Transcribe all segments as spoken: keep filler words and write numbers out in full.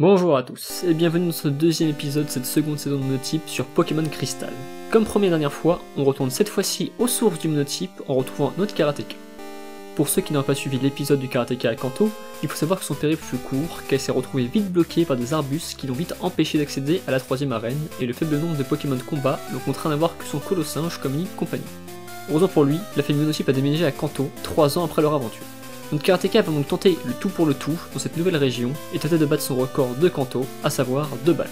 Bonjour à tous et bienvenue dans ce deuxième épisode de cette seconde saison de Monotype sur Pokémon Crystal. Comme première dernière fois, on retourne cette fois-ci aux sources du Monotype en retrouvant notre Karateka. Pour ceux qui n'ont pas suivi l'épisode du Karateka à Kanto, il faut savoir que son périple fut court, qu'elle s'est retrouvée vite bloquée par des arbustes qui l'ont vite empêché d'accéder à la troisième arène, et le faible nombre de Pokémon de combat l'ont contraint d'avoir que son Colossinge comme unique compagnie. Heureusement pour lui, la famille Monotype a déménagé à Kanto, trois ans après leur aventure. Notre Karateka va donc tenter le tout pour le tout dans cette nouvelle région et tenter de battre son record de Kanto, à savoir deux balles.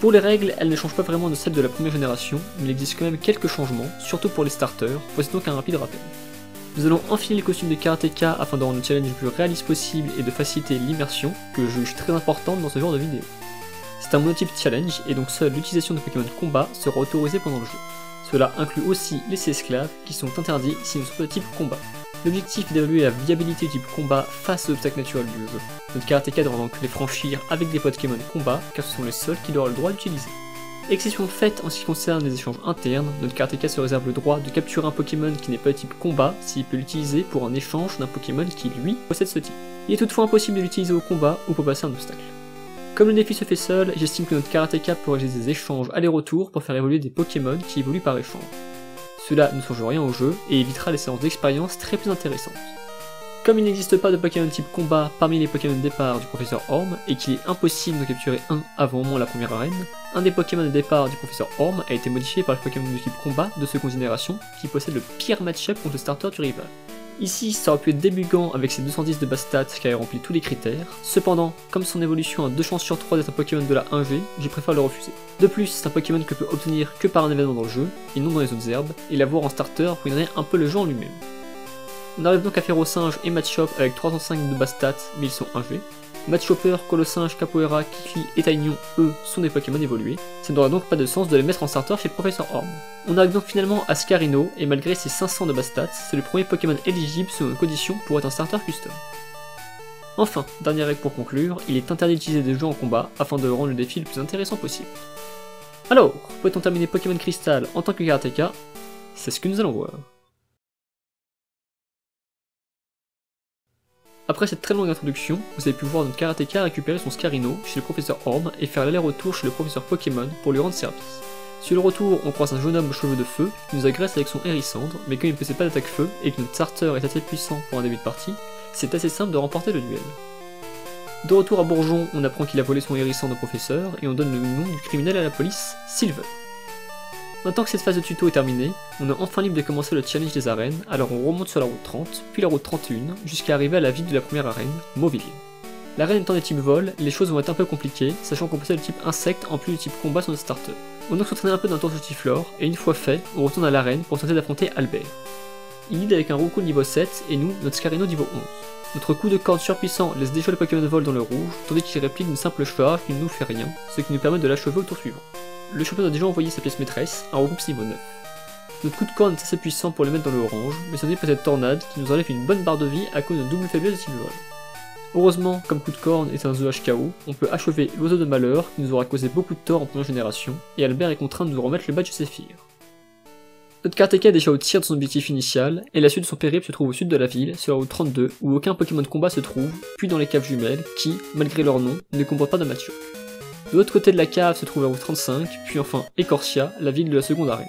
Pour les règles, elles ne changent pas vraiment de celles de la première génération, mais il existe quand même quelques changements, surtout pour les starters, voici donc un rapide rappel. Nous allons enfiler le costume de Karateka afin de rendre le challenge le plus réaliste possible et de faciliter l'immersion, que je juge très importante dans ce genre de vidéo. C'est un monotype challenge et donc seule l'utilisation de Pokémon de combat sera autorisée pendant le jeu. Cela inclut aussi les esclaves qui sont interdits s'ils ne sont pas de type combat. L'objectif est d'évaluer la viabilité du type combat face aux obstacles naturels du jeu. Notre Karateka devra donc les franchir avec des Pokémon combat car ce sont les seuls qu'il aura le droit d'utiliser. Exception faite en ce qui concerne les échanges internes, notre Karateka se réserve le droit de capturer un Pokémon qui n'est pas de type combat s'il peut l'utiliser pour un échange d'un Pokémon qui lui possède ce type. Il est toutefois impossible de l'utiliser au combat ou pour passer un obstacle. Comme le défi se fait seul, j'estime que notre Karateka peut réaliser des échanges aller-retour pour faire évoluer des Pokémon qui évoluent par échange. Cela ne change rien au jeu et évitera les séances d'expérience très plus intéressantes. Comme il n'existe pas de Pokémon type combat parmi les Pokémon de départ du Professeur Orme et qu'il est impossible de capturer un avant au moins la première arène, un des Pokémon de départ du Professeur Orme a été modifié par le Pokémon de type combat de seconde génération qui possède le pire match-up contre le starter du rival. Ici, ça aurait pu être Débugant avec ses deux cent dix de base stats qui avait rempli tous les critères, cependant, comme son évolution a deux chances sur trois d'être un Pokémon de la un G, je préfère le refuser. De plus, c'est un Pokémon que peut obtenir que par un événement dans le jeu, et non dans les autres herbes, et l'avoir en starter ruinerait un peu le jeu en lui-même. On arrive donc à faire au singe et Match-Up avec trois cent cinq de base stats, mais ils sont un G. Match-Hopper, Colossinge, Kapoera, Kicklee et Tainion, eux, sont des Pokémon évolués, ça n'aura donc pas de sens de les mettre en starter chez le Professeur Orme. On arrive donc finalement à Scarhino, et malgré ses cinq cents de base stats, c'est le premier Pokémon éligible selon les conditions pour être un starter custom. Enfin, dernière règle pour conclure, il est interdit d'utiliser des jeux en combat afin de rendre le défi le plus intéressant possible. Alors, peut-on terminer Pokémon Crystal en tant que Karateka? C'est ce que nous allons voir. Après cette très longue introduction, vous avez pu voir notre Karateka récupérer son Scarhino chez le Professeur Orme et faire l'aller-retour chez le Professeur Pokémon pour lui rendre service. Sur le retour, on croise un jeune homme aux cheveux de feu qui nous agresse avec son hérissandre, mais comme il ne possède pas d'attaque feu et que notre starter est assez puissant pour un début de partie, c'est assez simple de remporter le duel. De retour à Bourgeon, on apprend qu'il a volé son hérissandre au Professeur et on donne le nom du criminel à la police, Silver. Maintenant que cette phase de tuto est terminée, on est enfin libre de commencer le challenge des arènes, alors on remonte sur la route trente, puis la route trente et un, jusqu'à arriver à la ville de la première arène, Mortimer. L'arène étant des types vol, les choses vont être un peu compliquées, sachant qu'on possède le type insecte en plus du type combat sur notre starter. On donc s'entraîne un peu dans le tour de Tiflore, et une fois fait, on retourne à l'arène pour tenter d'affronter Albert. Il lead avec un Roucoups niveau sept, et nous, notre Scarhino niveau onze. Notre coup de corde surpuissant laisse déjà le Pokémon vol dans le rouge, tandis qu'il réplique une simple charge qui ne nous fait rien, ce qui nous permet de l'achever au tour suivant. Le champion a déjà envoyé sa pièce maîtresse, un Roucoups niveau neuf. Notre coup de corne est assez puissant pour les mettre dans le orange, mais ce n'est pas cette tornade qui nous enlève une bonne barre de vie à cause de double faiblesse de type vol. Heureusement, comme coup de corne est un K O, on peut achever l'oiseau de malheur qui nous aura causé beaucoup de tort en première génération, et Albert est contraint de nous remettre le badge de Séphir. Notre Karateka est déjà au tir de son objectif initial, et la suite de son périple se trouve au sud de la ville, sur la route trente-deux, où aucun Pokémon de combat se trouve, puis dans les caves jumelles, qui, malgré leur nom, ne comportent pas de match-up. De l'autre côté de la cave se trouve la route trente-cinq, puis enfin Ecorcia, la ville de la seconde arène.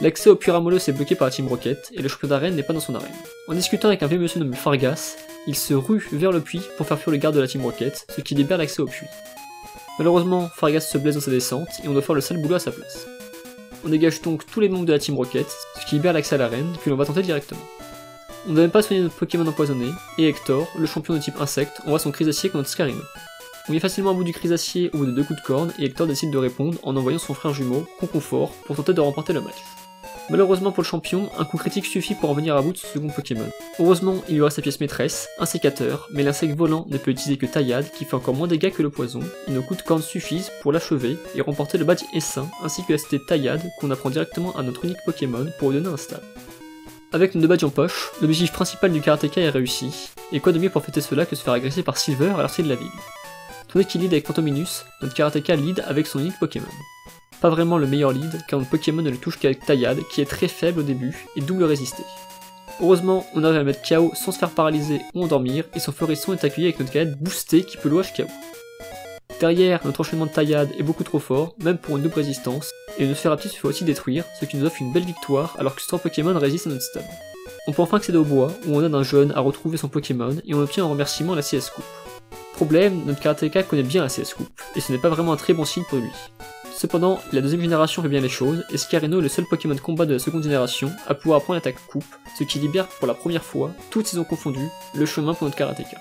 L'accès au Pyramolos est bloqué par la Team Rocket, et le champion d'arène n'est pas dans son arène. En discutant avec un vieux monsieur nommé Fargas, il se rue vers le puits pour faire fuir le garde de la Team Rocket, ce qui libère l'accès au puits. Malheureusement, Fargas se blesse dans sa descente, et on doit faire le sale boulot à sa place. On dégage donc tous les membres de la Team Rocket, ce qui libère l'accès à l'arène, puis l'on va tenter directement. On ne doit même pas soigner notre Pokémon empoisonné, et Hector, le champion de type insecte, envoie son Chrysacier contre Scarhino. On est facilement à bout du Chrysacier au bout de deux coups de corne et Hector décide de répondre en envoyant son frère jumeau, Conconfort, pour tenter de remporter le match. Malheureusement pour le champion, un coup critique suffit pour en venir à bout de ce second Pokémon. Heureusement, il lui reste sa pièce maîtresse, un sécateur, mais l'insecte volant ne peut utiliser que Taillade qui fait encore moins de dégâts que le poison, et nos coups de corne suffisent pour l'achever et remporter le badge Essaim ainsi que la cité Taillade qu'on apprend directement à notre unique Pokémon pour lui donner un stade. Avec nos deux badges en poche, l'objectif principal du Karateka est réussi, et quoi de mieux pour fêter cela que se faire agresser par Silver à l'arcée de la ville. Tandis qu'il lead avec Pantominus, notre Karateka lead avec son unique Pokémon. Pas vraiment le meilleur lead, car notre Pokémon ne le touche qu'avec Taillade, qui est très faible au début, et double résisté. Heureusement, on arrive à mettre Khao sans se faire paralyser ou endormir, et son Florisson est accueilli avec notre canette boostée qui peut l'O H K O. Derrière, notre enchaînement de taillade est beaucoup trop fort, même pour une double résistance, et le Nosferapti se fait aussi détruire, ce qui nous offre une belle victoire alors que ce Pokémon résiste à notre stun. On peut enfin accéder au bois, où on aide un jeune à retrouver son Pokémon, et on obtient en remerciement la C S Coupe. Problème, notre Karateka connaît bien la C S Coupe, et ce n'est pas vraiment un très bon signe pour lui. Cependant, la deuxième génération fait bien les choses, et Scarhino est le seul Pokémon de combat de la seconde génération à pouvoir apprendre l'attaque coupe, ce qui libère pour la première fois, toutes saisons confondues, le chemin pour notre Karateka.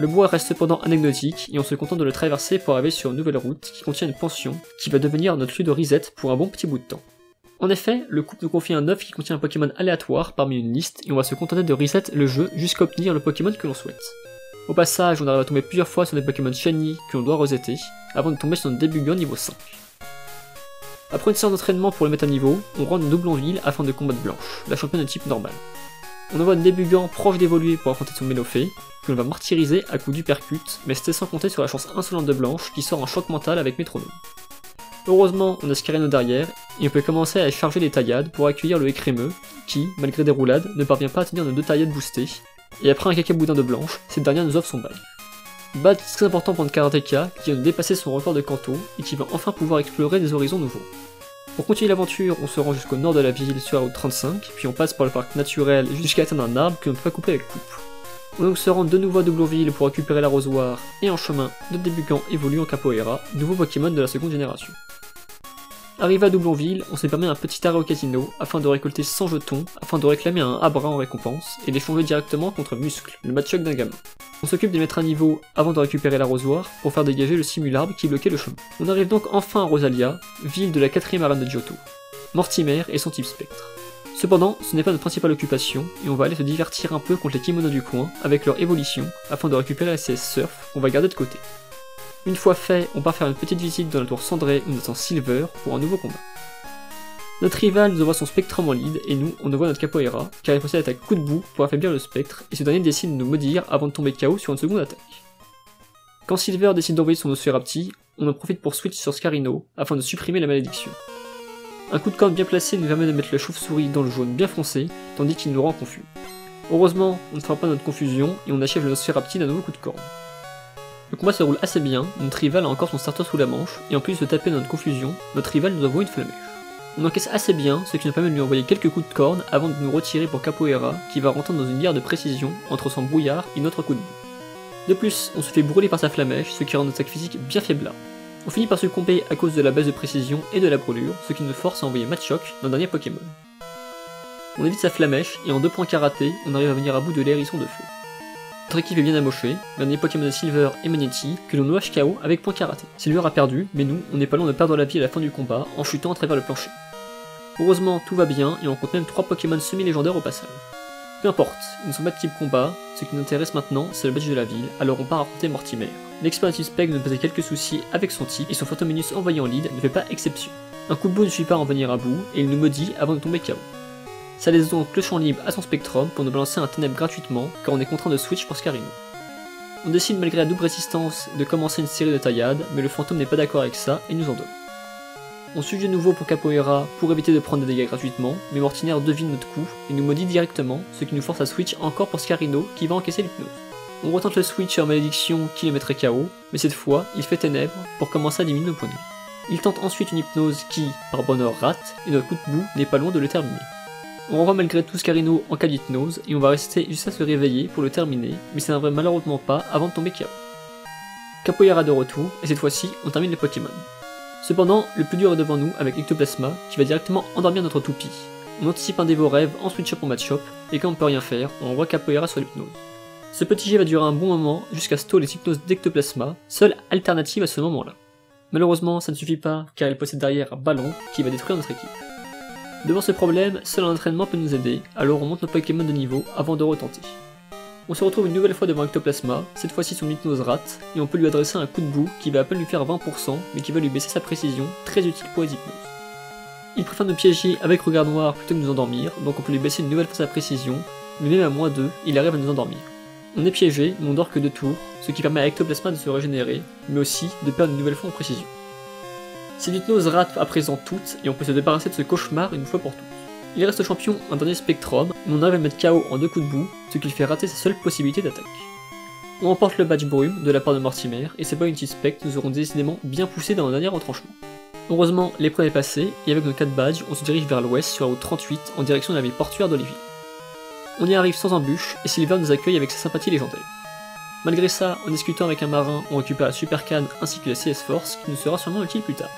Le bois reste cependant anecdotique, et on se contente de le traverser pour arriver sur une nouvelle route qui contient une pension, qui va devenir notre lieu de reset pour un bon petit bout de temps. En effet, le couple nous confie un œuf qui contient un Pokémon aléatoire parmi une liste, et on va se contenter de reset le jeu jusqu'à obtenir le Pokémon que l'on souhaite. Au passage, on arrive à tomber plusieurs fois sur des Pokémon shiny que l'on doit resetter, avant de tomber sur notre Débugant niveau cinq. Après une séance d'entraînement pour le mettre à niveau, on rentre dans Doublonville afin de combattre Blanche, la championne de type normal. On envoie un Débugant proche d'évoluer pour affronter son Mélophée, que l'on va martyriser à coups d'Upercute, mais c'était sans compter sur la chance insolente de Blanche qui sort un choc mental avec Métronome. Heureusement, on a Scarhino derrière, et on peut commencer à charger les taillades pour accueillir le écrémeux, qui, malgré des roulades, ne parvient pas à tenir nos deux taillades boostées, et après un cacaboudin de Blanche, cette dernière nous offre son bail. Badge très important pour notre Karateka, qui vient de dépasser son record de Kanto, et qui va enfin pouvoir explorer des horizons nouveaux. Pour continuer l'aventure, on se rend jusqu'au nord de la ville sur la route trente-cinq, puis on passe par le parc naturel jusqu'à atteindre un arbre que l'on ne peut pas couper avec coupe. On donc se rend de nouveau à Doublonville pour récupérer l'arrosoir, et en chemin, notre Débugant évolue en Kapoera, nouveau Pokémon de la seconde génération. Arrivé à Doublonville, on se permet un petit arrêt au casino afin de récolter cent jetons afin de réclamer un Abra en récompense et l'échanger directement contre Muscle, le match-up d'un gamin. On s'occupe de mettre à niveau avant de récupérer l'arrosoir pour faire dégager le simularbre qui bloquait le chemin. On arrive donc enfin à Rosalia, ville de la quatrième arène de Johto. Mortimer et son type Spectre. Cependant, ce n'est pas notre principale occupation et on va aller se divertir un peu contre les kimonos du coin avec leur évolution afin de récupérer la C S Surf qu'on va garder de côté. Une fois fait, on part faire une petite visite dans la tour cendrée où nous attend Silver pour un nouveau combat. Notre rival nous envoie son Spectrum en lead et nous, on envoie notre Capoeira, car il possède l'attaque coup de boue pour affaiblir le Spectre et ce dernier décide de nous maudire avant de tomber K O sur une seconde attaque. Quand Silver décide d'envoyer son Nosferapti, on en profite pour switch sur Scarhino afin de supprimer la malédiction. Un coup de corne bien placé nous permet de mettre la chauve-souris dans le jaune bien foncé, tandis qu'il nous rend confus. Heureusement, on ne fera pas notre confusion et on achève le Nosferapti d'un nouveau coup de corne. Le combat se roule assez bien, notre rival a encore son starter sous la manche, et en plus de taper dans notre confusion, notre rival nous envoie une flamèche. On encaisse assez bien, ce qui nous permet de lui envoyer quelques coups de corne avant de nous retirer pour Capoeira, qui va rentrer dans une guerre de précision entre son brouillard et notre coup de boue. De plus, on se fait brûler par sa flamèche, ce qui rend notre sac physique bien faiblard. On finit par succomber à cause de la baisse de précision et de la brûlure, ce qui nous force à envoyer Machoke, notre dernier Pokémon. On évite sa flamèche, et en deux points karaté, on arrive à venir à bout de l'hérisson de feu. Notre équipe est bien amochée, dernier Pokémon de Silver et Minetti, que l'on noie K O avec point karaté. Silver a perdu, mais nous, on n'est pas loin de perdre la vie à la fin du combat en chutant à travers le plancher. Heureusement, tout va bien et on compte même trois Pokémon semi-légendaires au passage. Peu importe, ils ne sont pas de type combat, ce qui nous intéresse maintenant, c'est le badge de la ville, alors on part affronter Mortimer. L'expert type Spectre nous posait quelques soucis avec son type et son Phantominus envoyé en lead ne fait pas exception. Un coup de boue ne suit pas en venir à bout et il nous maudit avant de tomber K O. Ça laisse donc le champ libre à son Spectrum pour nous balancer un ténèbre gratuitement car on est contraint de switch pour Scarhino. On décide malgré la double résistance de commencer une série de taillades, mais le fantôme n'est pas d'accord avec ça et nous en donne. On suit de nouveau pour Capoeira pour éviter de prendre des dégâts gratuitement, mais Mortimer devine notre coup et nous maudit directement, ce qui nous force à switch encore pour Scarhino qui va encaisser l'hypnose. On retente le switch sur malédiction qui le mettrait K O, mais cette fois il fait ténèbre pour commencer à diminuer nos points de vie. Il tente ensuite une hypnose qui, par bonheur, rate et notre coup de boue n'est pas loin de le terminer. On renvoie malgré tout Scarhino en cas d'hypnose et on va rester jusqu'à se réveiller pour le terminer, mais ça n'arrive malheureusement pas avant de tomber K O. Capoeira de retour, et cette fois-ci on termine les Pokémon. Cependant, le plus dur est devant nous avec Ectoplasma qui va directement endormir notre toupie. On anticipe un des vos rêves en switch-up en match-up, et quand on ne peut rien faire, on renvoie Capoeira sur l'hypnose. Ce petit jet va durer un bon moment jusqu'à stall les hypnoses d'Ectoplasma, seule alternative à ce moment-là. Malheureusement, ça ne suffit pas car il possède derrière un ballon qui va détruire notre équipe. Devant ce problème, seul un entraînement peut nous aider, alors on monte nos Pokémon de niveau avant de retenter. On se retrouve une nouvelle fois devant Ectoplasma, cette fois-ci son hypnose rate, et on peut lui adresser un coup de boue qui va à peine lui faire vingt pour cent, mais qui va lui baisser sa précision, très utile pour les hypnoses. Il préfère nous piéger avec regard noir plutôt que nous endormir, donc on peut lui baisser une nouvelle fois sa précision, mais même à moins deux, il arrive à nous endormir. On est piégé, mais on dort que deux tours, ce qui permet à Ectoplasma de se régénérer, mais aussi de perdre une nouvelle fois en précision. Ces hypnoses ratent à présent toutes et on peut se débarrasser de ce cauchemar une fois pour toutes. Il reste champion un dernier Spectrum, mais on arrive à mettre K O en deux coups de boue, ce qui lui fait rater sa seule possibilité d'attaque. On remporte le match Brume de la part de Mortimer, et ses points Unity Spect nous auront décidément bien poussés dans le dernier retranchement. Heureusement, l'épreuve est passée, et avec nos quatre badges, on se dirige vers l'ouest sur la route trente-huit en direction de la ville portuaire d'Oliville. On y arrive sans embûche, et Silver nous accueille avec sa sympathie légendaire. Malgré ça, en discutant avec un marin, on récupère la Super Canne ainsi que la C S Force qui nous sera sûrement utile plus tard.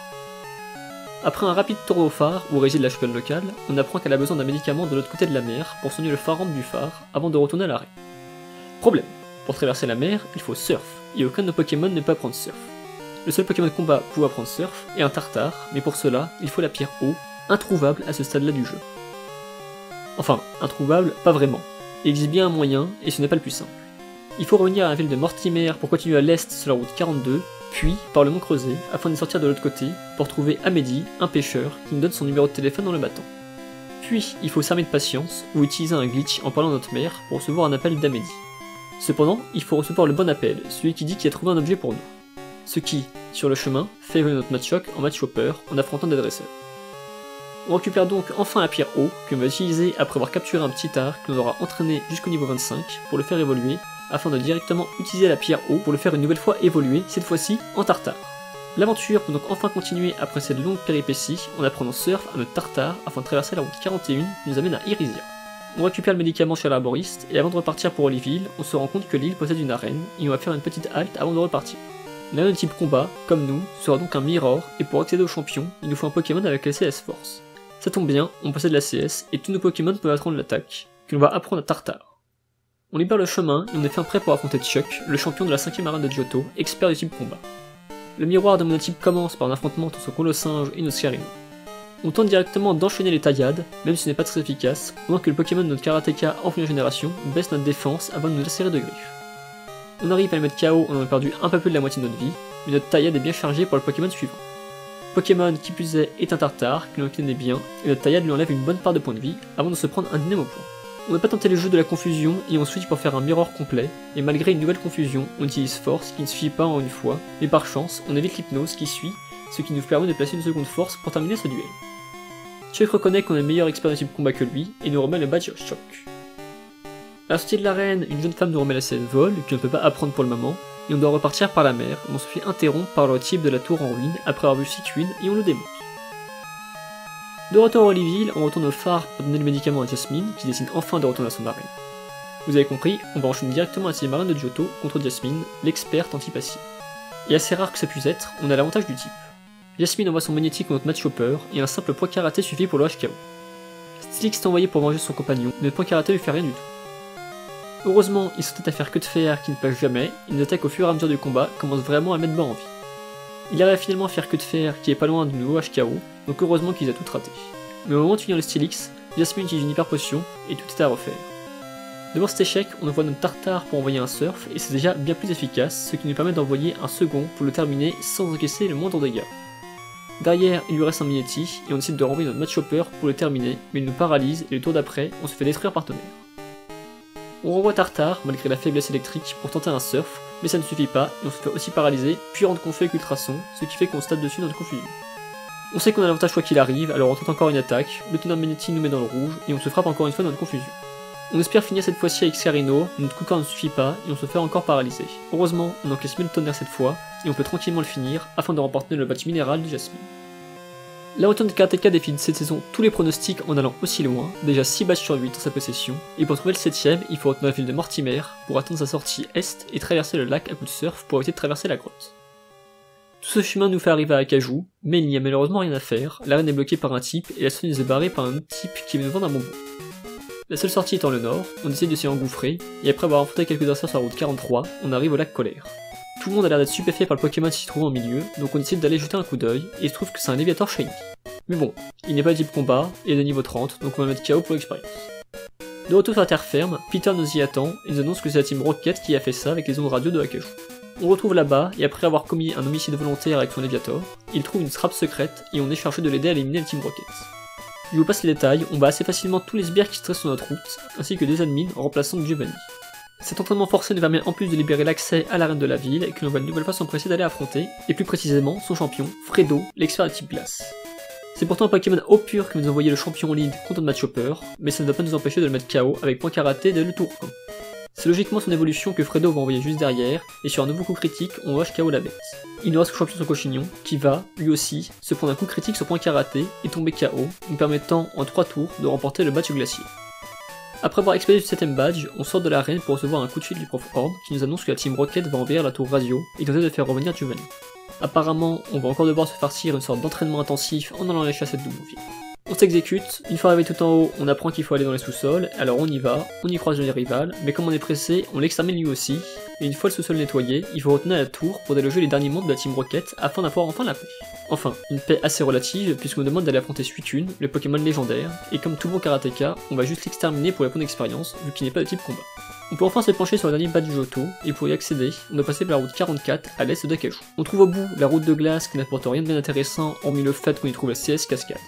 Après un rapide tour au phare où réside la championne locale, on apprend qu'elle a besoin d'un médicament de l'autre côté de la mer pour soigner le pharaon du phare avant de retourner à l'arrêt. Problème, pour traverser la mer, il faut surf, et aucun de nos Pokémon ne peut apprendre surf. Le seul Pokémon de combat pouvant apprendre surf est un Tartare, mais pour cela, il faut la pierre eau, introuvable à ce stade-là du jeu. Enfin, introuvable, pas vraiment. Il existe bien un moyen, et ce n'est pas le plus simple. Il faut revenir à la ville de Mortimer pour continuer à l'est sur la route quarante-deux, puis par le mont Creuset afin de sortir de l'autre côté pour trouver Amédi, un pêcheur, qui nous donne son numéro de téléphone en le battant. Puis il faut s'armer de patience ou utiliser un glitch en parlant à notre mère pour recevoir un appel d'Amédi. Cependant, il faut recevoir le bon appel, celui qui dit qu'il a trouvé un objet pour nous. Ce qui, sur le chemin, fait évoluer notre match-choc en match-hopper en affrontant des dresseurs. On récupère donc enfin la pierre eau que l'on va utiliser après avoir capturé un petit tard que l'on aura entraîné jusqu'au niveau vingt-cinq pour le faire évoluer, afin de directement utiliser la pierre eau pour le faire une nouvelle fois évoluer, cette fois-ci en Tartare. L'aventure peut donc enfin continuer après cette longue péripétie en apprenant surf à notre Tartare afin de traverser la route quarante et un qui nous amène à Irisia. On récupère le médicament chez l'arboriste et avant de repartir pour Oliville, on se rend compte que l'île possède une arène et on va faire une petite halte avant de repartir. L'un de type combat, comme nous, sera donc un Mirror et pour accéder au champion, il nous faut un Pokémon avec la C S Force. Ça tombe bien, on possède la C S et tous nos Pokémon peuvent attendre l'attaque, que l'on va apprendre à Tartare. On libère le chemin et on est fin prêt pour affronter Chuck, le champion de la cinquième arène de Johto, expert du type combat. Le miroir de monotype commence par un affrontement entre son Colossinge et nos Scarhino. On tente directement d'enchaîner les taillades, même si ce n'est pas très efficace, pendant que le Pokémon de notre Karateka en première génération baisse notre défense avant de nous lacérer de griffes. On arrive à le mettre K O, on en a perdu un peu plus de la moitié de notre vie, mais notre taillade est bien chargée pour le Pokémon suivant. Pokémon qui plus est est un Tartare, que l'on connaît bien, et notre taillade lui enlève une bonne part de points de vie avant de se prendre un dynamo point. On n'a pas tenté le jeu de la confusion et on switch pour faire un mirror complet, et malgré une nouvelle confusion, on utilise force qui ne suffit pas en une fois, mais par chance, on évite l'hypnose qui suit, ce qui nous permet de placer une seconde force pour terminer ce duel. Chuck reconnaît qu'on est meilleur expert de type combat que lui, et nous remet le badge Choc. À la sortie de l'arène, une jeune femme nous remet la scène vol, que l'on ne peut pas apprendre pour le moment, et on doit repartir par la mer, où on se fait interrompre par le type de la tour en ruine après avoir vu Suicune et on le démonte. De retour à Oliville, on retourne au phare pour donner le médicament à Jasmine, qui décide enfin de retourner à son arène. Vous avez compris, on va enchaîner directement à ces marins de Johto contre Jasmine, l'experte anti-passive. Et assez rare que ça puisse être, on a l'avantage du type. Jasmine envoie son Minetti contre notre match hopper, et un simple point karaté suffit pour le H K O. Stylix est envoyé pour venger son compagnon, mais le point karaté lui fait rien du tout. Heureusement, ils sont têtes à faire que de fer qui ne passe jamais, et nos attaques au fur et à mesure du combat commencent vraiment à mettre bas en vie. Il arrive finalement à faire que de fer qui est pas loin du nouveau H K O, donc heureusement qu'il a tout raté. Mais au moment de finir le Stylix, Jasmine utilise une hyper potion et tout est à refaire. Devant cet échec, on envoie notre Tartare pour envoyer un surf et c'est déjà bien plus efficace, ce qui nous permet d'envoyer un second pour le terminer sans encaisser le moindre dégât. Derrière, il lui reste un Minetti et on décide de renvoyer notre match hopper pour le terminer, mais il nous paralyse et le tour d'après, on se fait détruire par tonnerre. On renvoie Tartare malgré la faiblesse électrique pour tenter un surf, mais ça ne suffit pas et on se fait aussi paralyser puis rendre confus avec l'ultrason, ce qui fait qu'on se tape dessus notre confusion. On sait qu'on a l'avantage quoi qu'il arrive, alors on tente encore une attaque, le tonnerre Minetti nous met dans le rouge et on se frappe encore une fois dans notre confusion. On espère finir cette fois-ci avec Scarhino, mais notre coup de corps ne suffit pas et on se fait encore paralyser. Heureusement, on encaisse mieux le tonnerre cette fois et on peut tranquillement le finir afin de remporter le match minéral de Jasmine. La retourne de Karateka défie cette saison tous les pronostics en allant aussi loin, déjà six badges sur huit dans sa possession, et pour trouver le septième, il faut retourner à la ville de Mortimer pour atteindre sa sortie est et traverser le lac à coup de surf pour éviter de traverser la grotte. Tout ce chemin nous fait arriver à Acajou, mais il n'y a malheureusement rien à faire, l'arène est bloquée par un type et la sortie nous est barrée par un type qui veut nous vendre un bonbon. La seule sortie étant le nord, on décide de s'y engouffrer, et après avoir affronté quelques instants sur la route quarante-trois, on arrive au lac Colère. Tout le monde a l'air d'être stupéfait par le Pokémon qui s'y trouve en milieu, donc on décide d'aller jeter un coup d'œil, et il se trouve que c'est un Léviator Shiny. Mais bon, il n'est pas de type combat, et est de niveau trente, donc on va mettre K O pour l'expérience. De retour sur la terre ferme, Peter nous y attend, et nous annonce que c'est la team Rocket qui a fait ça avec les ondes radio de Acajou. On retrouve là-bas, et après avoir commis un homicide volontaire avec son Léviator, il trouve une trappe secrète, et on est chargé de l'aider à éliminer le Team Rocket. Je vous passe les détails, on bat assez facilement tous les sbires qui stressent sur notre route, ainsi que des admins en remplaçant Giovanni. Cet entraînement forcé nous permet en plus de libérer l'accès à l'arène de la ville, et que l'on va une nouvelle fois s'empresser d'aller affronter, et plus précisément son champion, Fredo, l'expert de type glace. C'est pourtant un Pokémon au pur que nous envoyait le champion lead contre le match hopper, mais ça ne va pas nous empêcher de le mettre K O avec point karaté dès le tour un. C'est logiquement son évolution que Fredo va envoyer juste derrière, et sur un nouveau coup critique, on rush K O la bête. Il nous reste le champion sur Cochignon, qui va, lui aussi, se prendre un coup critique sur point karaté et tomber K O, nous permettant en trois tours de remporter le match au glacier. Après avoir expédié le septième badge, on sort de l'arène pour recevoir un coup de fil du prof Orme qui nous annonce que la team Rocket va envahir la tour radio et tenter de faire revenir Giovanni. Apparemment, on va encore devoir se farcir une sorte d'entraînement intensif en allant à la chasse à Doublonville. On s'exécute, une fois arrivé tout en haut, on apprend qu'il faut aller dans les sous-sols, alors on y va, on y croise les rivales, mais comme on est pressé, on l'extermine lui aussi, et une fois le sous-sol nettoyé, il faut retourner à la tour pour déloger les derniers membres de la team Rocket afin d'avoir enfin la paix. Enfin, une paix assez relative, puisqu'on demande d'aller affronter Suicune, le Pokémon légendaire, et comme tout bon karatéka, on va juste l'exterminer pour la bonne expérience, vu qu'il n'est pas de type combat. On peut enfin se pencher sur le dernier badge du Johto, et pour y accéder, on doit passer par la route quarante-quatre à l'est d'Akaju. On trouve au bout la route de glace qui n'apporte rien de bien intéressant, hormis le fait qu'on y trouve la C S Cascade.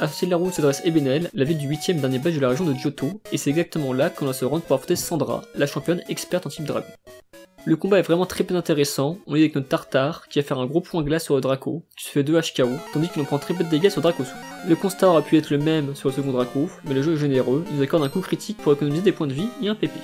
À la sortie de la route se dresse Ebenel, la ville du huitième dernier badge de la région de Johto, et c'est exactement là qu'on doit se rendre pour affronter Sandra, la championne experte en type dragon. Le combat est vraiment très peu intéressant, on est avec notre Tartare qui va faire un gros point glace sur le Draco, qui se fait deux H K O, tandis que l'on prend très peu de dégâts sur Draco souple. Le constat aurait pu être le même sur le second Draco, mais le jeu est généreux, il nous accorde un coup critique pour économiser des points de vie et un P P.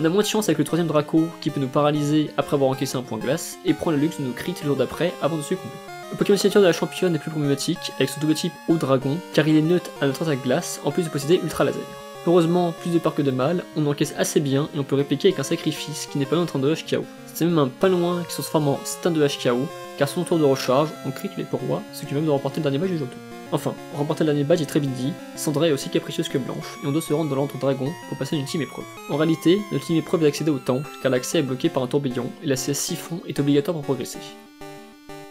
On a moins de chance avec le troisième Draco, qui peut nous paralyser après avoir encaissé un point glace, et prend le luxe de nous crit le jour d'après avant de succomber. Le Pokémon signature de la championne est plus problématique, avec son double type au dragon, car il est neutre à notre attaque glace, en plus de posséder Ultra Laser. Heureusement, plus de peur que de mal, on encaisse assez bien et on peut répliquer avec un sacrifice qui n'est pas loin de trente-deux H K O. C'est même un pas loin qui se transforme en soixante-deux H K O, car sur son tour de recharge, on crit les parois, ce qui va nous remporter le dernier badge du Johto. Enfin, remporter le dernier badge est très vite dit, Sandra est aussi capricieuse que Blanche, et on doit se rendre dans l'antre dragon pour passer une ultime épreuve. En réalité, notre ultime épreuve est d'accéder au temple, car l'accès est bloqué par un tourbillon, et la C S Siphon est obligatoire pour progresser.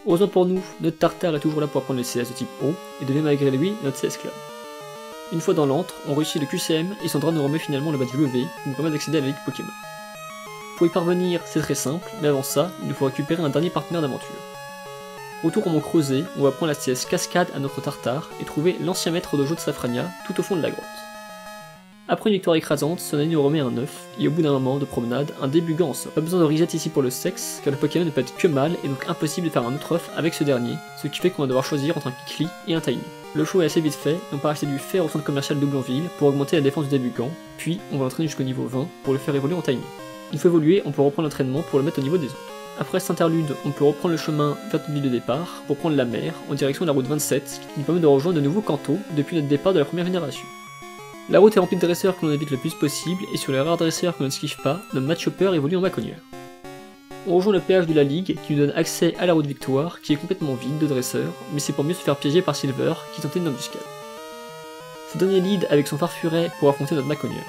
Heureusement pour nous, notre Tartare est toujours là pour apprendre les C S de type O, et devient malgré lui notre C S Club. Une fois dans l'antre, on réussit le Q C M et Sandra nous remet finalement le badge W qui nous permet d'accéder à la Ligue Pokémon. Pour y parvenir, c'est très simple, mais avant ça, il nous faut récupérer un dernier partenaire d'aventure. Retour au Mont Creuset, on va prendre la C S Cascade à notre Tartare et trouver l'ancien maître de jeu de Safrania tout au fond de la grotte. Après une victoire écrasante, son ami nous remet un œuf, et au bout d'un moment de promenade, un débugant en sort. Pas besoin de reset ici pour le sexe, car le Pokémon ne peut être que mâle et donc impossible de faire un autre œuf avec ce dernier, ce qui fait qu'on va devoir choisir entre un Kicklee et un Tainion. Le show est assez vite fait, on part acheter du fer au centre commercial de Doublonville pour augmenter la défense du débugant, puis on va l'entraîner jusqu'au niveau vingt pour le faire évoluer en Tainion. Une fois évolué, on peut reprendre l'entraînement pour le mettre au niveau des autres. Après cet interlude, on peut reprendre le chemin vers notre ville de départ pour prendre la mer en direction de la route vingt-sept, qui nous permet de rejoindre de nouveau Kanto depuis notre départ de la première génération. La route est remplie de dresseurs que l'on évite le plus possible, et sur les rares dresseurs que l'on ne skiffe pas, notre match-hopper évolue en Maconnière. On rejoint le péage de la Ligue qui nous donne accès à la route Victoire, qui est complètement vide de dresseurs, mais c'est pour mieux se faire piéger par Silver, qui tentait une embuscade. Ce dernier lead avec son farfuret pour affronter notre Maconnière.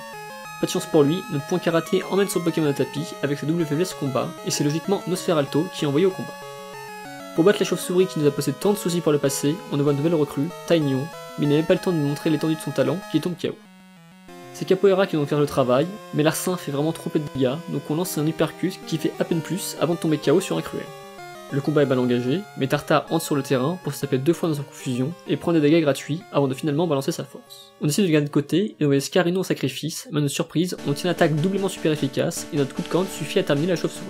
Pas de chance pour lui, notre point karaté emmène son Pokémon à tapis avec sa double faiblesse combat, et c'est logiquement Nosferalto qui est envoyé au combat. Pour battre la chauve-souris qui nous a posé tant de soucis par le passé, on envoie une nouvelle recrue, Tainion, mais il n'a même pas le temps de nous montrer l'étendue de son talent, qui tombe K O. C'est Kapoera qui doit faire le travail, mais l'arcin fait vraiment trop peu de dégâts, donc on lance un hypercus qui fait à peine plus avant de tomber K O sur un cruel. Le combat est mal engagé, mais Tartare entre sur le terrain pour se taper deux fois dans sa confusion et prendre des dégâts gratuits avant de finalement balancer sa force. On décide de gagner de côté et envoyer Scarhino en sacrifice, mais à notre surprise, on tient l'attaque doublement super efficace et notre coup de corne suffit à terminer la chauve-souris.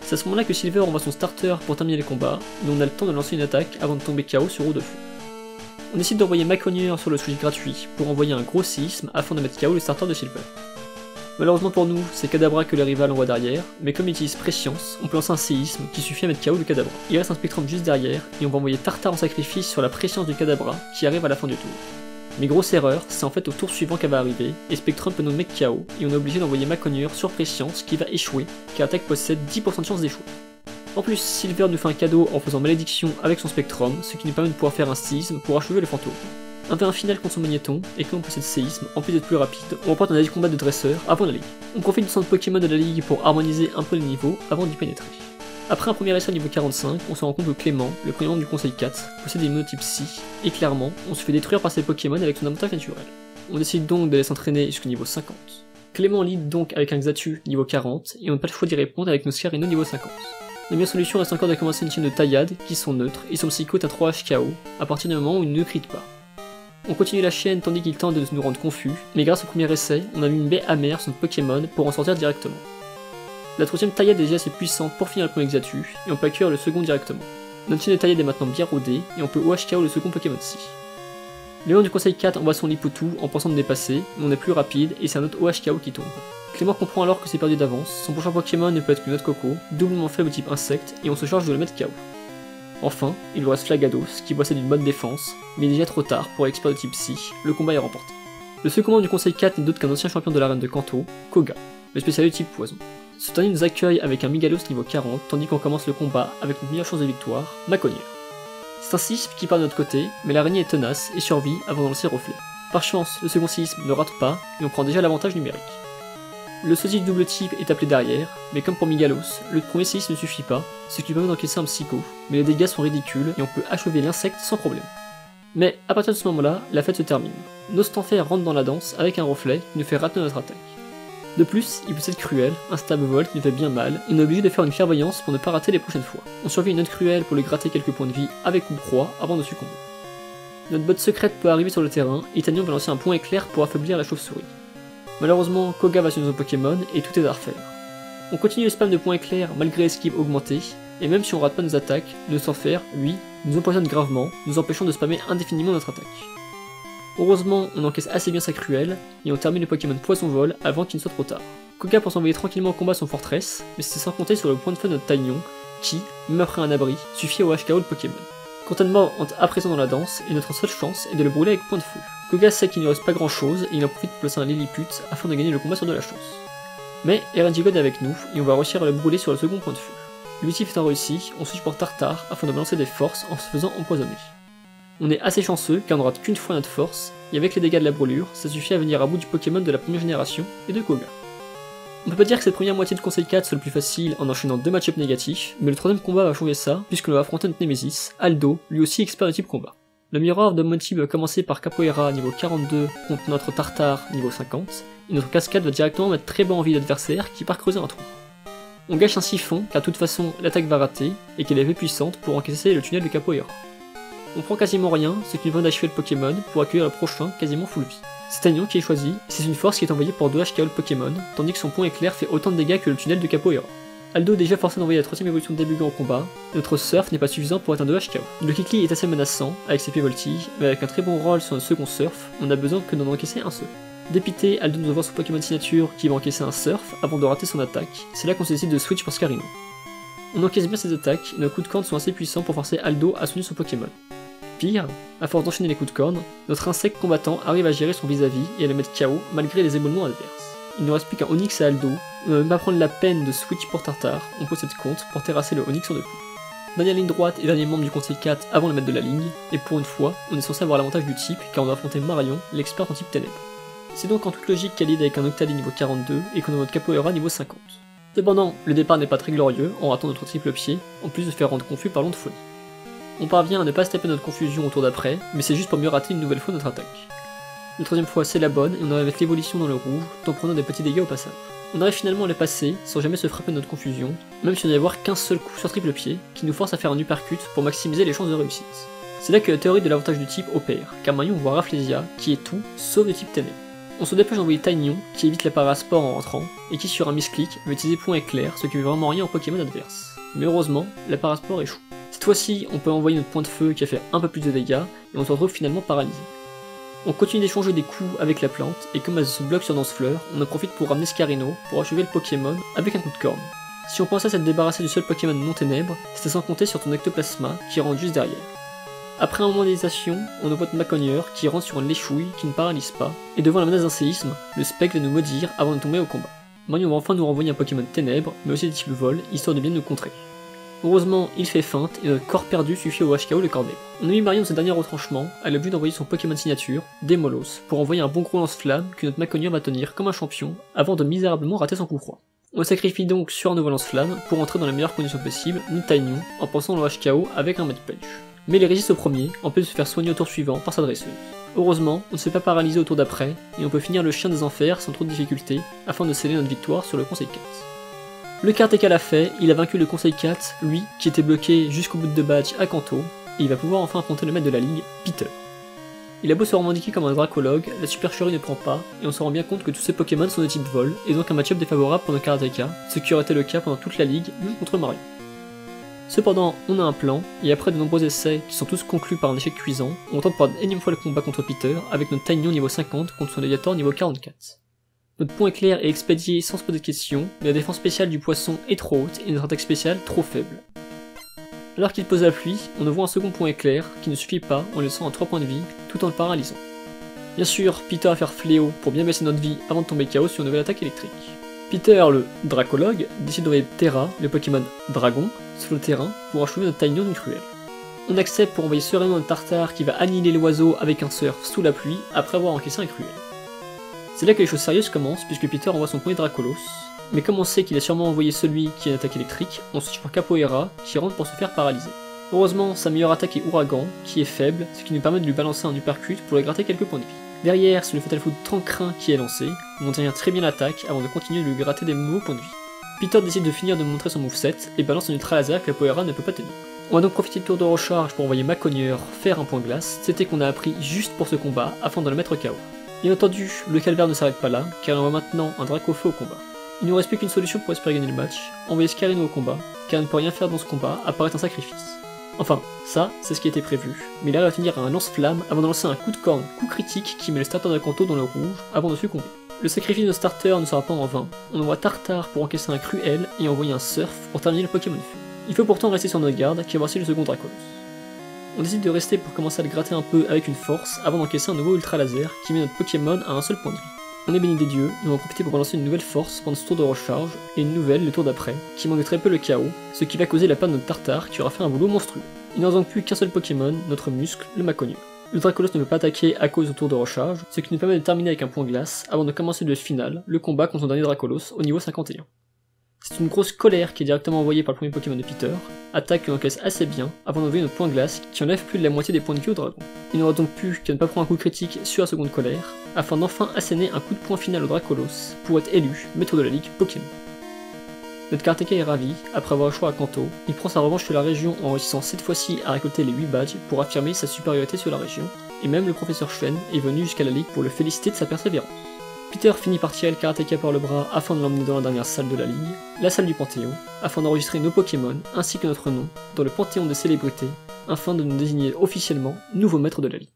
C'est à ce moment-là que Silver envoie son starter pour terminer le combat, mais on a le temps de lancer une attaque avant de tomber K O sur eau de feu. On décide d'envoyer Maconnière sur le switch gratuit pour envoyer un gros séisme afin de mettre K O le starter de Silver. Malheureusement pour nous, c'est Kadabra que les rivales envoient derrière, mais comme il utilise Prescience, on peut lancer un séisme qui suffit à mettre K O le Kadabra. Il reste un Spectrum juste derrière, et on va envoyer Tartare en sacrifice sur la Prescience du Kadabra qui arrive à la fin du tour. Mais grosse erreur, c'est en fait au tour suivant qu'elle va arriver, et Spectrum peut nous mettre K O, et on est obligé d'envoyer Maconnière sur Prescience qui va échouer, car l'attaque possède dix pour cent de chance d'échouer. En plus, Silver nous fait un cadeau en faisant malédiction avec son Spectrum, ce qui nous permet de pouvoir faire un séisme pour achever le fantôme. Un V un final contre son magnéton, et comme on possède séisme, en plus d'être plus rapide, on remporte un dernier combat de dresseur avant la ligue. On profite du centre Pokémon de la ligue pour harmoniser un peu les niveaux avant d'y pénétrer. Après un premier essai niveau quarante-cinq, on se rend compte que Clément, le premier membre du conseil quatre, possède des monotypes Psy, et clairement, on se fait détruire par ses Pokémon avec son avantage naturel. On décide donc de les s'entraîner jusqu'au niveau cinquante. Clément lead donc avec un Xatu niveau quarante, et on n'a pas le choix d'y répondre avec nos Scarhino niveau cinquante. La meilleure solution reste encore de commencer une chaîne de taillades qui sont neutres et son psycho est à trois H K O à partir du moment où il ne crit pas. On continue la chaîne tandis qu'il tente de nous rendre confus, mais grâce au premier essai, on a mis une baie amère sur notre Pokémon pour en sortir directement. La troisième taillade est déjà assez puissante pour finir le premier Exatu, et on peut accueillir le second directement. Notre chaîne de taillade est maintenant bien rodée, et on peut O H K O le second Pokémon-ci. Léon du conseil quatre envoie son Lipotou en pensant de dépasser, mais on est plus rapide et c'est un autre O H K O qui tombe. Clément comprend alors que c'est perdu d'avance, son prochain Pokémon ne peut être qu'une autre coco, doublement faible type insecte, et on se charge de le mettre K O. Enfin, il lui reste Flagados, qui possède une bonne défense, mais déjà trop tard pour l'expert de type psy, le combat est remporté. Le second membre du conseil quatre n'est d'autre qu'un ancien champion de l'arène de Kanto, Koga, le spécialiste type poison. Ce dernier nous accueille avec un Migalos niveau quarante, tandis qu'on commence le combat avec notre meilleure chance de victoire, Maconier. C'est un séisme qui part de notre côté, mais l'araignée est tenace et survit avant de lancer Reflet. Par chance, le second séisme ne rate pas et on prend déjà l'avantage numérique. Le sosie du double type est appelé derrière, mais comme pour Migalos, le premier séisme ne suffit pas, ce qui permet d'encaisser un psycho, mais les dégâts sont ridicules et on peut achever l'insecte sans problème. Mais à partir de ce moment-là, la fête se termine. Nostanfer rentre dans la danse avec un reflet qui nous fait rater notre attaque. De plus, il possède Cruel, un stable vol qui nous fait bien mal, et on est obligé de faire une clairvoyance pour ne pas rater les prochaines fois. On survit une note Cruel pour lui gratter quelques points de vie avec coup de croix avant de succomber. Notre botte secrète peut arriver sur le terrain, et Tainion va lancer un point éclair pour affaiblir la chauve-souris. Malheureusement, Koga va sur nos Pokémon, et tout est à refaire. On continue le spam de points éclairs malgré l'esquive augmentée, et même si on rate pas nos attaques, Nostanfer, lui, nous empoisonne gravement, nous empêchant de spammer indéfiniment notre attaque. Heureusement, on encaisse assez bien sa Cruelle, et on termine le Pokémon Poison-Vol avant qu'il ne soit trop tard. Koga pense envoyer tranquillement en combat son forteresse, mais c'est sans compter sur le point de feu de notre Tainion, qui, même après un abri, suffit au H K O de Pokémon. Contentement entre à présent dans la danse, et notre seule chance est de le brûler avec point de feu. Koga sait qu'il ne reste pas grand chose, et il en profite pour placer un Lilliput afin de gagner le combat sur de la chance. Mais Erangigod est avec nous, et on va réussir à le brûler sur le second point de feu. L'objectif étant réussi, on switch pour Tartare afin de balancer des forces en se faisant empoisonner. On est assez chanceux car on ne rate qu'une fois notre force, et avec les dégâts de la brûlure, ça suffit à venir à bout du Pokémon de la première génération et de Koga. On peut pas dire que cette première moitié de Conseil quatre soit le plus facile en enchaînant deux match-ups négatifs, mais le troisième combat va changer ça, puisque l'on va affronter notre Némésis, Aldo, lui aussi expert de type combat. Le miroir de Monty va commencer par Kapoera niveau quarante-deux contre notre Tartare niveau cinquante, et notre cascade va directement mettre très bas en vie l'adversaire qui part creuser un trou. On gâche un siphon car de toute façon l'attaque va rater, et qu'elle est peu puissante pour encaisser le tunnel de Kapoera. On prend quasiment rien, ce qui nous vient d'achever le Pokémon pour accueillir le prochain quasiment full vie. C'est Tainion qui est choisi, c'est une force qui est envoyée pour deux H K O le Pokémon, tandis que son point éclair fait autant de dégâts que le tunnel de Capoeira. Aldo est déjà forcé d'envoyer la troisième évolution de Débugant au combat, notre surf n'est pas suffisant pour atteindre deux H K O. Le Kicklee est assez menaçant, avec ses pieds voltige, mais avec un très bon roll sur un second surf, on a besoin que d'en encaisser un seul. Dépité, Aldo nous envoie son Pokémon signature qui va encaisser un surf avant de rater son attaque, c'est là qu'on décide de switch pour Scarhino. On encaisse bien ses attaques, et nos coups de corne sont assez puissants pour forcer Aldo à soutenir son Pokémon. Pire, à force d'enchaîner les coups de corne, notre insecte combattant arrive à gérer son vis-à-vis -vis et à le mettre K O malgré les éboulements adverses. Il ne reste plus qu'un Onyx à Aldo, on ne va même pas prendre la peine de switch pour Tartare, on possède compte pour terrasser le Onyx sur deux coups. Dernière ligne droite et dernier membre du conseil quatre avant le mettre de la ligne, et pour une fois, on est censé avoir l'avantage du type car on doit affronter Marion, l'expert en type ténèbres. C'est donc en toute logique qu'elle lead avec un Octali niveau quarante-deux et qu'on a notre Capoeira niveau cinquante. Cependant, le départ n'est pas très glorieux en ratant notre triple pied, en plus de faire rendre confus par l'onde-folie. On parvient à ne pas se taper notre confusion au tour d'après, mais c'est juste pour mieux rater une nouvelle fois notre attaque. La troisième fois c'est la bonne, et on arrive avec l'évolution dans le rouge, tout en prenant des petits dégâts au passage. On arrive finalement à les passer, sans jamais se frapper de notre confusion, même si on n'y avoir qu'un seul coup sur triple pied, qui nous force à faire un uppercut pour maximiser les chances de réussite. C'est là que la théorie de l'avantage du type opère, car Marion voit Rafflesia, qui est tout, sauf le type ténèbres. On se dépêche d'envoyer Tainion, qui évite la parasport en rentrant, et qui sur un misclick va utiliser point éclair, ce qui ne veut vraiment rien en Pokémon adverse. Mais heureusement, la parasport échoue. Cette fois-ci, on peut envoyer notre point de feu qui a fait un peu plus de dégâts, et on se retrouve finalement paralysé. On continue d'échanger des coups avec la plante, et comme elle se bloque sur Dancefleur, on en profite pour ramener Scarhino pour achever le Pokémon avec un coup de corne. Si on pensait s'être débarrassé du seul Pokémon non ténèbres, c'était sans compter sur ton Ectoplasma qui rentre juste derrière. Après un moment d'hésitation, on envoie Maconieur qui rentre sur une léchouille qui ne paralyse pas, et devant la menace d'un séisme, le spectre va nous maudire avant de tomber au combat. Marion va enfin nous renvoyer un Pokémon ténèbres, mais aussi des types vol, histoire de bien nous contrer. Heureusement, il fait feinte, et notre corps perdu suffit au H K O le cornet. On a mis Marion dans ses derniers retranchements, à l'objet d'envoyer son Pokémon signature, Démolos, pour envoyer un bon gros lance-flamme que notre Maconieur va tenir comme un champion, avant de misérablement rater son coup croix. On sacrifie donc sur un nouveau lance-flamme, pour entrer dans les meilleures conditions possibles, nous Tainion, en pensant le H K O avec un Mad Punch. Mais il résiste au premier, en plus de se faire soigner au tour suivant par sa dresseuse. Heureusement, on ne se fait pas paralyser au tour d'après, et on peut finir le chien des enfers sans trop de difficultés, afin de sceller notre victoire sur le conseil quatre. Le Karateka l'a fait, il a vaincu le conseil quatre, lui, qui était bloqué jusqu'au bout de deux badges à Kanto, et il va pouvoir enfin affronter le maître de la ligue, Peter. Il a beau se revendiquer comme un dracologue, la supercherie ne prend pas, et on se rend bien compte que tous ces Pokémon sont de type vol, et donc un match-up défavorable pour nos Karateka, ce qui aurait été le cas pendant toute la ligue, même contre Mario. Cependant, on a un plan, et après de nombreux essais qui sont tous conclus par un échec cuisant, on tente pour une énième fois le combat contre Peter, avec notre Tainion niveau cinquante contre son Léviator niveau quarante-quatre. Notre point éclair est expédié sans se poser de questions, mais la défense spéciale du poisson est trop haute et notre attaque spéciale trop faible. Alors qu'il pose la pluie, on envoie un second point éclair qui ne suffit pas en laissant à trois points de vie tout en le paralysant. Bien sûr, Peter va faire fléau pour bien baisser notre vie avant de tomber K O sur une nouvelle attaque électrique. Peter, le dracologue, décide d'envoyer Terra, le Pokémon dragon, sur le terrain pour achever notre Tainion cruel. On accepte pour envoyer sereinement le Tartare qui va annihiler l'oiseau avec un surf sous la pluie après avoir encaissé un cruel. C'est là que les choses sérieuses commencent puisque Peter envoie son premier Dracolos, mais comme on sait qu'il a sûrement envoyé celui qui a une attaque électrique, on switch pour Kapoera qui rentre pour se faire paralyser. Heureusement, sa meilleure attaque est Ouragan, qui est faible, ce qui nous permet de lui balancer un uppercut pour lui gratter quelques points de vie. Derrière, c'est le Fatal Foot Tancrin qui est lancé, on maintient très bien l'attaque avant de continuer de lui gratter des nouveaux points de vie. Peter décide de finir de montrer son moveset et balance un ultra laser que Kapoera ne peut pas tenir. On va donc profiter du tour de recharge pour envoyer Macogneur faire un point glace, c'était qu'on a appris juste pour ce combat afin de le mettre K O. Bien entendu, le calvaire ne s'arrête pas là, car on envoie maintenant un Dracofeu au combat. Il ne nous reste plus qu'une solution pour espérer gagner le match, envoyer Scarhino au combat, car il ne peut rien faire dans ce combat à part être un sacrifice. Enfin, ça, c'est ce qui était prévu, mais il arrive à finir à un lance-flamme avant de lancer un coup de corne, coup critique qui met le starter de Kanto dans le rouge avant de succomber. Le sacrifice de starter ne sera pas en vain, on envoie Tartare pour encaisser un cruel et envoyer un surf pour terminer le Pokémon feu. Il faut pourtant rester sur notre garde, car voici le second Dracolos. On décide de rester pour commencer à le gratter un peu avec une force avant d'encaisser un nouveau ultra laser qui met notre Pokémon à un seul point de vie. On est béni des dieux, nous allons profiter pour balancer une nouvelle force pendant ce tour de recharge, et une nouvelle le tour d'après, qui manque très peu le chaos, ce qui va causer la perte de notre Tartare qui aura fait un boulot monstrueux. Il n'en reste donc plus qu'un seul Pokémon, notre muscle, le Macogneur. Le Dracolos ne peut pas attaquer à cause de son tour de recharge, ce qui nous permet de terminer avec un point glace avant de commencer le final, le combat contre son dernier Dracolos au niveau cinquante et un. C'est une grosse colère qui est directement envoyée par le premier Pokémon de Peter, attaque que l'on encaisse assez bien avant d'envoyer notre point glace qui enlève plus de la moitié des points de vie au dragon. Il n'aura donc plus qu'à ne pas prendre un coup critique sur la seconde colère, afin d'enfin asséner un coup de poing final au Dracolos pour être élu maître de la ligue Pokémon. Notre Karateka est ravi, après avoir échoué à Kanto, il prend sa revanche sur la région en réussissant cette fois-ci à récolter les huit badges pour affirmer sa supériorité sur la région, et même le professeur Shen est venu jusqu'à la ligue pour le féliciter de sa persévérance. Peter finit par tirer le Karateka par le bras afin de l'emmener dans la dernière salle de la ligue, la salle du Panthéon, afin d'enregistrer nos Pokémon ainsi que notre nom dans le Panthéon des célébrités, afin de nous désigner officiellement nouveau maître de la ligue.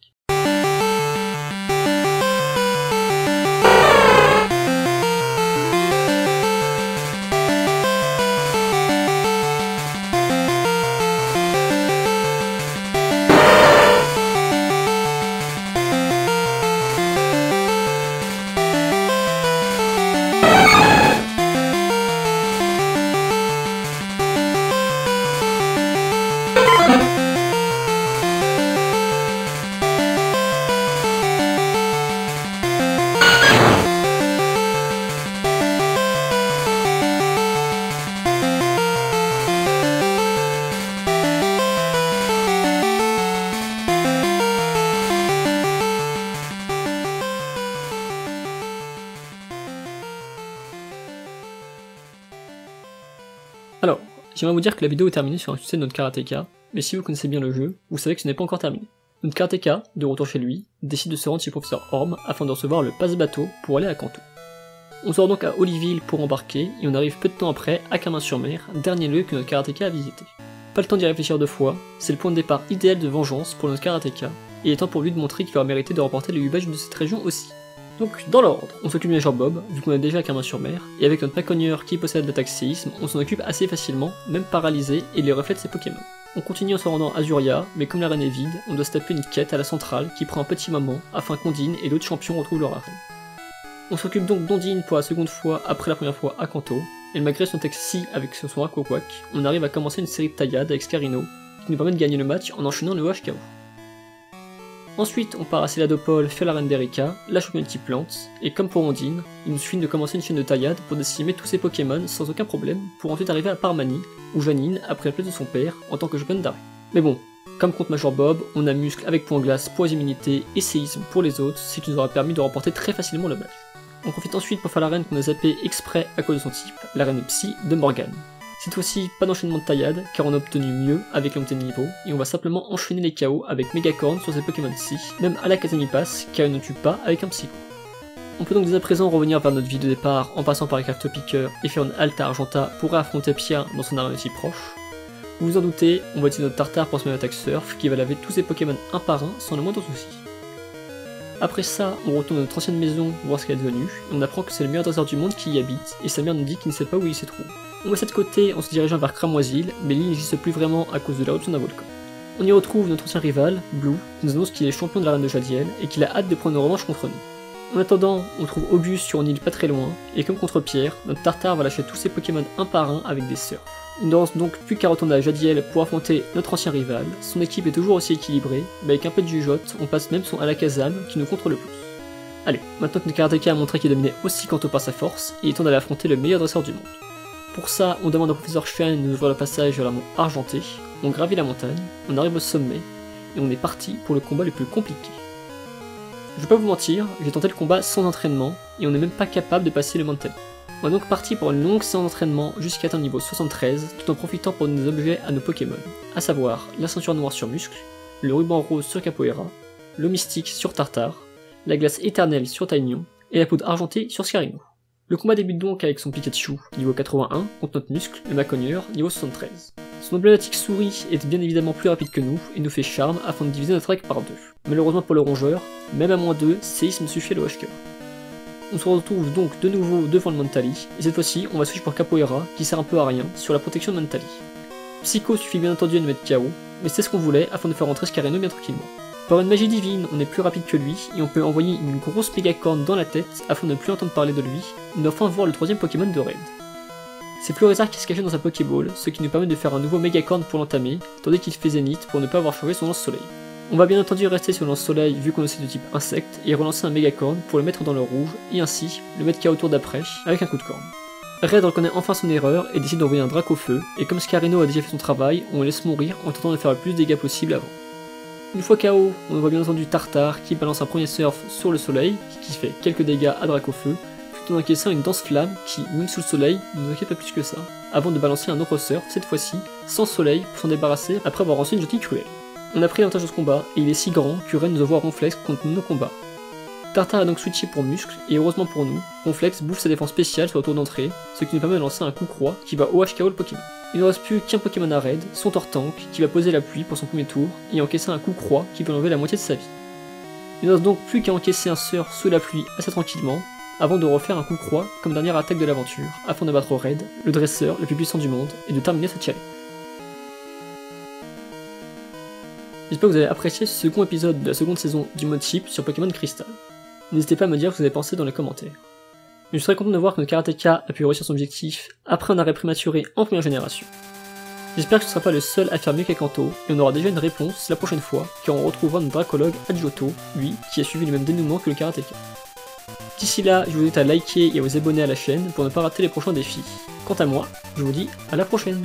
Alors, j'aimerais vous dire que la vidéo est terminée sur un succès de notre Karateka, mais si vous connaissez bien le jeu, vous savez que ce n'est pas encore terminé. Notre Karateka, de retour chez lui, décide de se rendre chez Professeur Orme afin de recevoir le passe-bateau pour aller à Kanto. On sort donc à Oliville pour embarquer, et on arrive peu de temps après à Camin-sur-Mer, dernier lieu que notre Karateka a visité. Pas le temps d'y réfléchir deux fois, c'est le point de départ idéal de vengeance pour notre Karateka, et il est temps pour lui de montrer qu'il aura mérité de remporter les huit badges de cette région aussi. Donc, dans l'ordre, on s'occupe du Major Bob, vu qu'on est déjà à Camin-sur-Mer, et avec notre Macogneur qui possède l'attaque séisme, on s'en occupe assez facilement, même paralysé, et les reflets de ses Pokémon. On continue en se rendant à Azuria, mais comme l'arène est vide, on doit se taper une quête à la centrale qui prend un petit moment, afin qu'Ondine et d'autres champions retrouvent leur arène. On s'occupe donc d'Ondine pour la seconde fois après la première fois à Kanto, et malgré son attaque scie avec son Aquaquack, on arrive à commencer une série de taillades avec Scarhino, qui nous permet de gagner le match en enchaînant le H K O. Ensuite, on part à Céladopole faire la reine d'Erika, la championne qui plante, et comme pour Ondine, il nous suffit de commencer une chaîne de taillade pour décimer tous ses Pokémon sans aucun problème, pour ensuite arriver à Parmanie, où Janine a pris la place de son père en tant que championne d'arrêt. Mais bon, comme contre Major Bob, on a muscle avec point glace pour les immunités et séisme pour les autres, ce qui nous aura permis de remporter très facilement le match. On profite ensuite pour faire la reine qu'on a zappée exprès à cause de son type, la reine psy de Morgane. Cette fois-ci, pas d'enchaînement de taillade, car on a obtenu mieux avec l'onté de niveau, et on va simplement enchaîner les K O avec Megacorn sur ces Pokémon psy, même à l'Académie Pass, car il ne tue pas avec un Psycho. On peut donc dès à présent revenir vers notre vie de départ en passant par les Craft Picker et faire une halte à Argenta pour affronter Pierre dans son arène aussi proche. Vous vous en doutez, on va utiliser notre Tartare pour se mettre à attaque Surf, qui va laver tous ses Pokémon un par un sans le moindre souci. Après ça, on retourne à notre ancienne maison voir ce qu'elle est devenue, et on apprend que c'est le meilleur dresseur du monde qui y habite, et sa mère nous dit qu'il ne sait pas où il se trouve. On passe de côté en se dirigeant vers Cramoisil, mais l'île n'existe plus vraiment à cause de l'éruption d'un volcan. On y retrouve notre ancien rival, Blue, qui nous annonce qu'il est champion de la reine de Jadiel, et qu'il a hâte de prendre revanche contre nous. En attendant, on trouve Auguste sur une île pas très loin, et comme contre Pierre, notre Tartare va lâcher tous ses Pokémon un par un avec des surfs. Il ne reste donc plus qu'à retourner à Jadiel pour affronter notre ancien rival, son équipe est toujours aussi équilibrée, mais avec un peu de jugeote, on passe même son Alakazam qui nous contre le plus. Allez, maintenant que Karateka a montré qu'il dominait aussi Kanto par sa force, il est temps d'aller affronter le meilleur dresseur du monde. Pour ça, on demande au professeur Shuan de nous ouvrir le passage vers la montagne argentée, on gravit la montagne, on arrive au sommet, et on est parti pour le combat le plus compliqué. Je vais pas vous mentir, j'ai tenté le combat sans entraînement, et on n'est même pas capable de passer le mountain. On est donc parti pour une longue séance d'entraînement jusqu'à atteindre le niveau soixante-treize, tout en profitant pour donner des objets à nos Pokémon, à savoir la ceinture noire sur Muscle, le ruban rose sur Kapoera, le mystique sur Tartare, la glace éternelle sur Tainion, et la poudre argentée sur Scarhino. Le combat débute donc avec son Pikachu, niveau quatre-vingt-un, contre notre Muscle, le Macogneur, niveau soixante-treize. Son emblématique souris est bien évidemment plus rapide que nous, et nous fait charme afin de diviser notre attaque par deux. Malheureusement pour le rongeur, même à moins deux, séisme suffit à le H Q. On se retrouve donc de nouveau devant le Mentali, et cette fois-ci on va switch pour Kapoera, qui sert un peu à rien, sur la protection de Mentali. Psycho suffit bien entendu à nous mettre K O, mais c'est ce qu'on voulait afin de faire rentrer Scarhino bien tranquillement. Par une magie divine, on est plus rapide que lui, et on peut envoyer une grosse mégacorne dans la tête afin de ne plus entendre parler de lui, et enfin voir le troisième Pokémon de raid. C'est Florizard qui se cachait dans sa Pokéball, ce qui nous permet de faire un nouveau mégacorne pour l'entamer, tandis qu'il fait Zénith pour ne pas avoir changé son lance-soleil. On va bien entendu rester sur le lance-soleil vu qu'on est de type insecte et relancer un mégacorne pour le mettre dans le rouge et ainsi le mettre K O tour d'après avec un coup de corne. Red reconnaît enfin son erreur et décide d'envoyer un Draco au feu et comme Scarhino a déjà fait son travail, on le laisse mourir en tentant de faire le plus de dégâts possible avant. Une fois K O, on voit bien entendu Tartare qui balance un premier surf sur le soleil qui fait quelques dégâts à Draco au feu tout en encaissant une danse flamme qui, même sous le soleil, ne nous inquiète pas plus que ça avant de balancer un autre surf cette fois-ci sans soleil pour s'en débarrasser après avoir reçu une gentille cruelle. On a pris l'avantage de ce combat, et il est si grand que Ren nous envoie Ronflex contre nos combats. Tartare a donc switché pour Muscle, et heureusement pour nous, Ronflex bouffe sa défense spéciale sur le tour d'entrée, ce qui nous permet de lancer un coup croix qui va O H K O le Pokémon. Il ne reste plus qu'un Pokémon à raid, son Tortank, qui va poser la pluie pour son premier tour, et encaisser un coup croix qui peut enlever la moitié de sa vie. Il ne reste donc plus qu'à encaisser un surf sous la pluie assez tranquillement, avant de refaire un coup croix comme dernière attaque de l'aventure, afin de battre Red, le dresseur le plus puissant du monde, et de terminer cette challenge. J'espère que vous avez apprécié ce second épisode de la seconde saison du mode chip sur Pokémon Crystal. N'hésitez pas à me dire ce que vous avez pensé dans les commentaires. Je serais content de voir que notre Karateka a pu réussir son objectif après un arrêt prématuré en première génération. J'espère que je ne serai pas le seul à faire mieux qu'à Kanto, et on aura déjà une réponse la prochaine fois, car on retrouvera notre dracologue à Johto, lui, qui a suivi le même dénouement que le Karateka. D'ici là, je vous invite à liker et à vous abonner à la chaîne pour ne pas rater les prochains défis. Quant à moi, je vous dis à la prochaine.